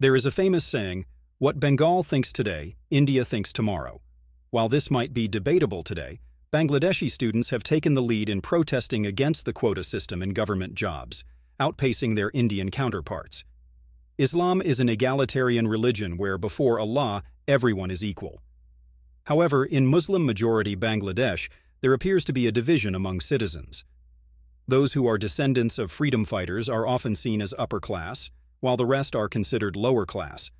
There is a famous saying, what Bengal thinks today, India thinks tomorrow. While this might be debatable today, Bangladeshi students have taken the lead in protesting against the quota system in government jobs, outpacing their Indian counterparts. Islam is an egalitarian religion where before Allah, everyone is equal. However, in Muslim-majority Bangladesh, there appears to be a division among citizens. Those who are descendants of freedom fighters are often seen as upper class, while the rest are considered lower class.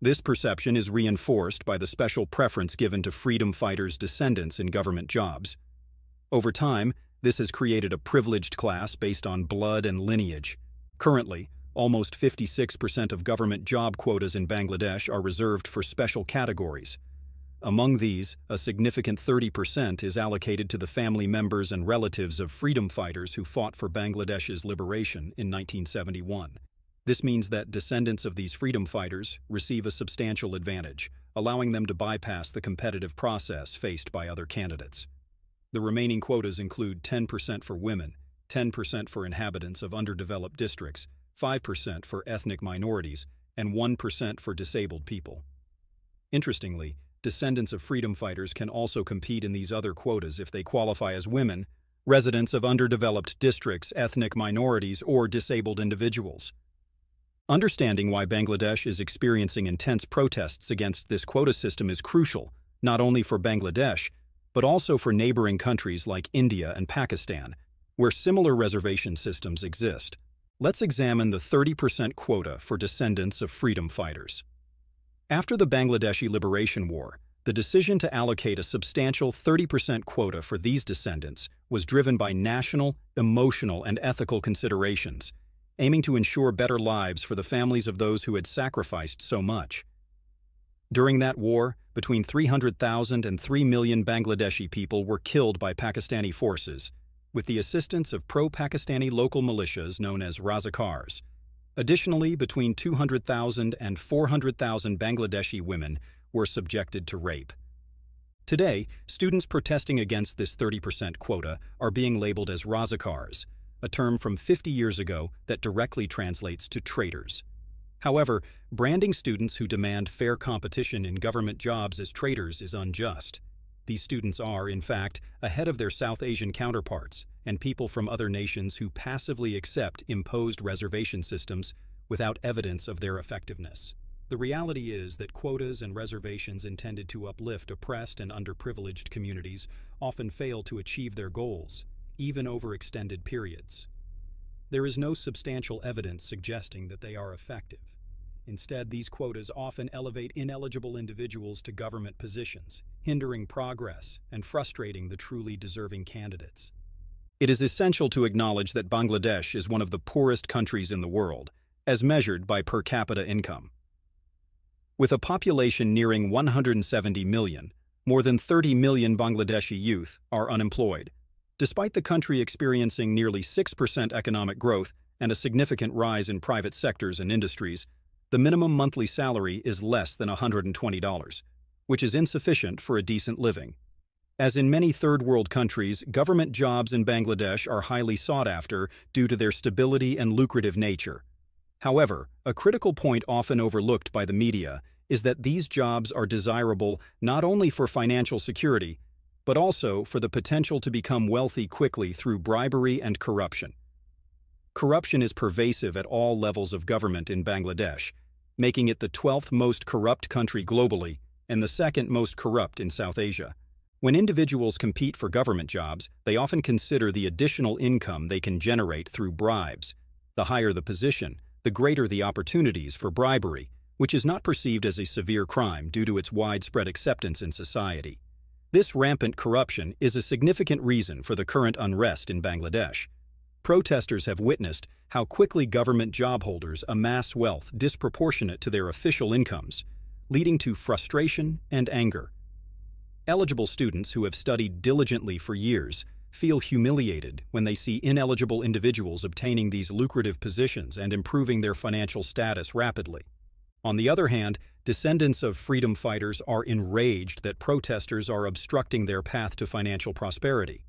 This perception is reinforced by the special preference given to freedom fighters' descendants in government jobs. Over time, this has created a privileged class based on blood and lineage. Currently, almost 56% of government job quotas in Bangladesh are reserved for special categories. Among these, a significant 30% is allocated to the family members and relatives of freedom fighters who fought for Bangladesh's liberation in 1971. This means that descendants of these freedom fighters receive a substantial advantage, allowing them to bypass the competitive process faced by other candidates. The remaining quotas include 10% for women, 10% for inhabitants of underdeveloped districts, 5% for ethnic minorities, and 1% for disabled people. Interestingly, descendants of freedom fighters can also compete in these other quotas if they qualify as women, residents of underdeveloped districts, ethnic minorities, or disabled individuals. Understanding why Bangladesh is experiencing intense protests against this quota system is crucial, not only for Bangladesh, but also for neighboring countries like India and Pakistan, where similar reservation systems exist. Let's examine the 30% quota for descendants of freedom fighters. After the Bangladeshi Liberation War, the decision to allocate a substantial 30% quota for these descendants was driven by national, emotional, and ethical considerations, aiming to ensure better lives for the families of those who had sacrificed so much. During that war, between 300,000 and 3 million Bangladeshi people were killed by Pakistani forces, with the assistance of pro-Pakistani local militias known as Razakars. Additionally, between 200,000 and 400,000 Bangladeshi women were subjected to rape. Today, students protesting against this 30% quota are being labeled as Razakars, a term from 50 years ago that directly translates to traitors. However, branding students who demand fair competition in government jobs as traitors is unjust. These students are, in fact, ahead of their South Asian counterparts and people from other nations who passively accept imposed reservation systems without evidence of their effectiveness. The reality is that quotas and reservations intended to uplift oppressed and underprivileged communities often fail to achieve their goals, even over extended periods. There is no substantial evidence suggesting that they are effective. Instead, these quotas often elevate ineligible individuals to government positions, hindering progress and frustrating the truly deserving candidates. It is essential to acknowledge that Bangladesh is one of the poorest countries in the world, as measured by per capita income. With a population nearing 170 million, more than 30 million Bangladeshi youth are unemployed, despite the country experiencing nearly 6% economic growth and a significant rise in private sectors and industries. The minimum monthly salary is less than $120, which is insufficient for a decent living. As in many third-world countries, government jobs in Bangladesh are highly sought after due to their stability and lucrative nature. However, a critical point often overlooked by the media is that these jobs are desirable not only for financial security, but also for the potential to become wealthy quickly through bribery and corruption. Corruption is pervasive at all levels of government in Bangladesh, making it the 12th most corrupt country globally and the second most corrupt in South Asia. When individuals compete for government jobs, they often consider the additional income they can generate through bribes. The higher the position, the greater the opportunities for bribery, which is not perceived as a severe crime due to its widespread acceptance in society. This rampant corruption is a significant reason for the current unrest in Bangladesh. Protesters have witnessed how quickly government job holders amass wealth disproportionate to their official incomes, leading to frustration and anger. Eligible students who have studied diligently for years feel humiliated when they see ineligible individuals obtaining these lucrative positions and improving their financial status rapidly. On the other hand, descendants of freedom fighters are enraged that protesters are obstructing their path to financial prosperity.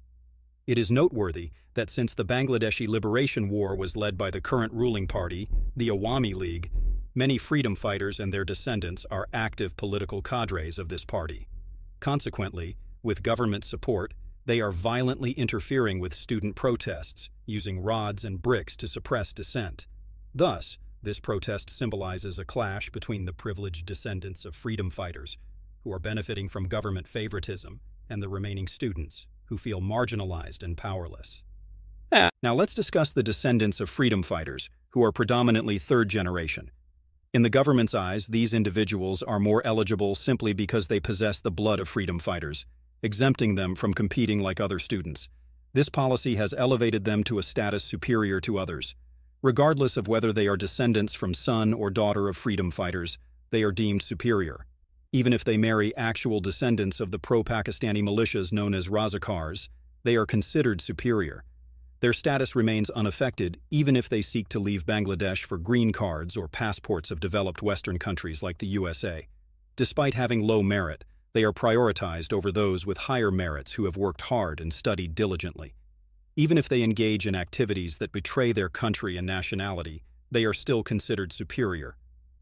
It is noteworthy that since the Bangladeshi Liberation War was led by the current ruling party, the Awami League, Many freedom fighters and their descendants are active political cadres of this party. Consequently, with government support, they are violently interfering with student protests, using rods and bricks to suppress dissent. Thus, this protest symbolizes a clash between the privileged descendants of freedom fighters, who are benefiting from government favoritism, and the remaining students, who feel marginalized and powerless. Now let's discuss the descendants of freedom fighters, who are predominantly third generation. In the government's eyes, these individuals are more eligible simply because they possess the blood of freedom fighters, exempting them from competing like other students. This policy has elevated them to a status superior to others. Regardless of whether they are descendants from son or daughter of freedom fighters, they are deemed superior. Even if they marry actual descendants of the pro-Pakistani militias known as Razakars, they are considered superior. Their status remains unaffected even if they seek to leave Bangladesh for green cards or passports of developed Western countries like the USA. Despite having low merit, they are prioritized over those with higher merits who have worked hard and studied diligently. Even if they engage in activities that betray their country and nationality, they are still considered superior.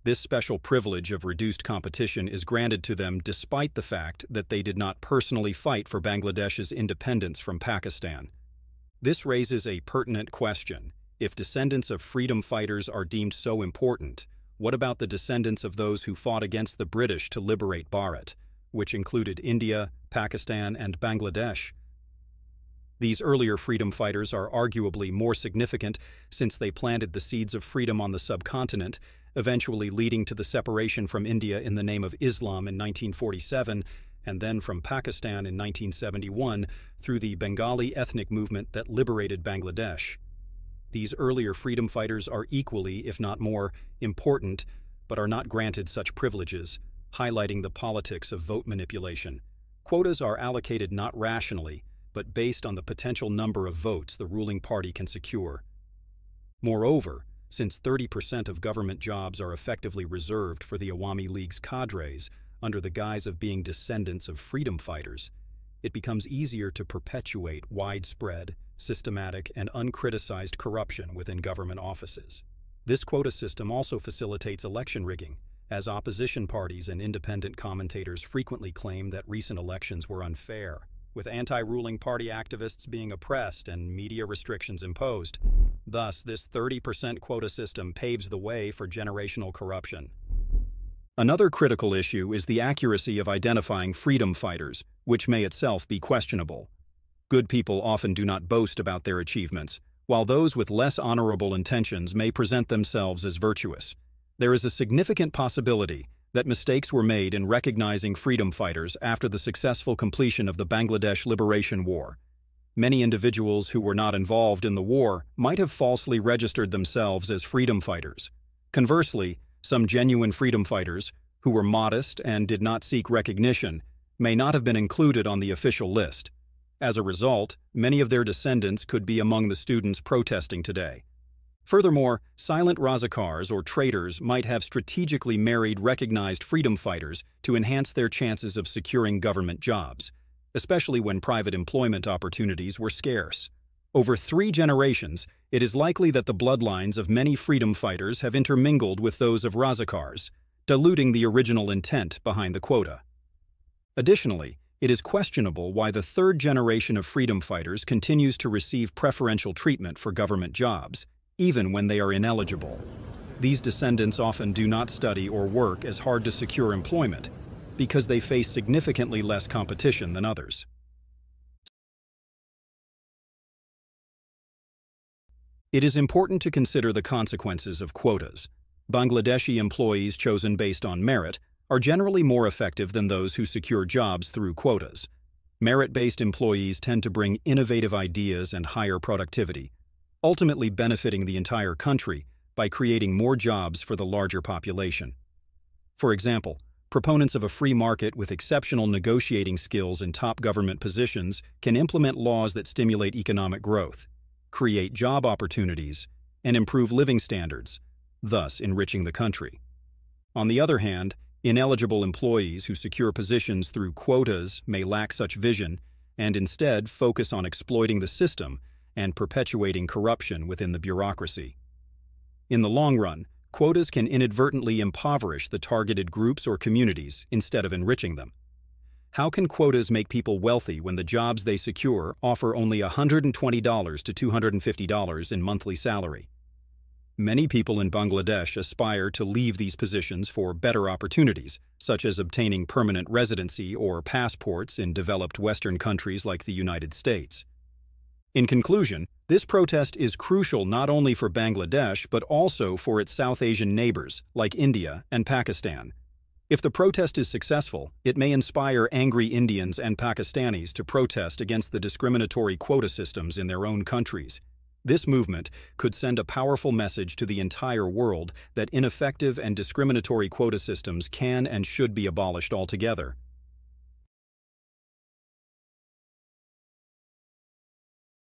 This special privilege of reduced competition is granted to them despite the fact that they did not personally fight for Bangladesh's independence from Pakistan. This raises a pertinent question. If descendants of freedom fighters are deemed so important, what about the descendants of those who fought against the British to liberate Bharat, which included India, Pakistan, and Bangladesh? These earlier freedom fighters are arguably more significant since they planted the seeds of freedom on the subcontinent, eventually leading to the separation from India in the name of Islam in 1947, and then from Pakistan in 1971 through the Bengali ethnic movement that liberated Bangladesh. These earlier freedom fighters are equally, if not more, important, but are not granted such privileges, highlighting the politics of vote manipulation. Quotas are allocated not rationally, but based on the potential number of votes the ruling party can secure. Moreover, since 30% of government jobs are effectively reserved for the Awami League's cadres, under the guise of being descendants of freedom fighters, it becomes easier to perpetuate widespread, systematic, and uncriticized corruption within government offices. This quota system also facilitates election rigging, as opposition parties and independent commentators frequently claim that recent elections were unfair, with anti-ruling party activists being oppressed and media restrictions imposed. Thus, this 30% quota system paves the way for generational corruption. Another critical issue is the accuracy of identifying freedom fighters, which may itself be questionable. Good people often do not boast about their achievements, while those with less honorable intentions may present themselves as virtuous. There is a significant possibility that mistakes were made in recognizing freedom fighters after the successful completion of the Bangladesh Liberation War. Many individuals who were not involved in the war might have falsely registered themselves as freedom fighters. Conversely, some genuine freedom fighters, who were modest and did not seek recognition, may not have been included on the official list. As a result, many of their descendants could be among the students protesting today. Furthermore, silent Razakars or traitors might have strategically married recognized freedom fighters to enhance their chances of securing government jobs, especially when private employment opportunities were scarce. Over three generations, it is likely that the bloodlines of many freedom fighters have intermingled with those of Razakars, diluting the original intent behind the quota. Additionally, it is questionable why the third generation of freedom fighters continues to receive preferential treatment for government jobs, even when they are ineligible. These descendants often do not study or work as hard to secure employment because they face significantly less competition than others. It is important to consider the consequences of quotas. Bangladeshi employees chosen based on merit are generally more effective than those who secure jobs through quotas. Merit-based employees tend to bring innovative ideas and higher productivity, ultimately benefiting the entire country by creating more jobs for the larger population. For example, proponents of a free market with exceptional negotiating skills in top government positions can implement laws that stimulate economic growth, create job opportunities, and improve living standards, thus enriching the country. On the other hand, ineligible employees who secure positions through quotas may lack such vision and instead focus on exploiting the system and perpetuating corruption within the bureaucracy. In the long run, quotas can inadvertently impoverish the targeted groups or communities instead of enriching them. How can quotas make people wealthy when the jobs they secure offer only $120 to $250 in monthly salary? Many people in Bangladesh aspire to leave these positions for better opportunities, such as obtaining permanent residency or passports in developed Western countries like the United States. In conclusion, this protest is crucial not only for Bangladesh but also for its South Asian neighbors like India and Pakistan. If the protest is successful, it may inspire angry Indians and Pakistanis to protest against the discriminatory quota systems in their own countries. This movement could send a powerful message to the entire world that ineffective and discriminatory quota systems can and should be abolished altogether.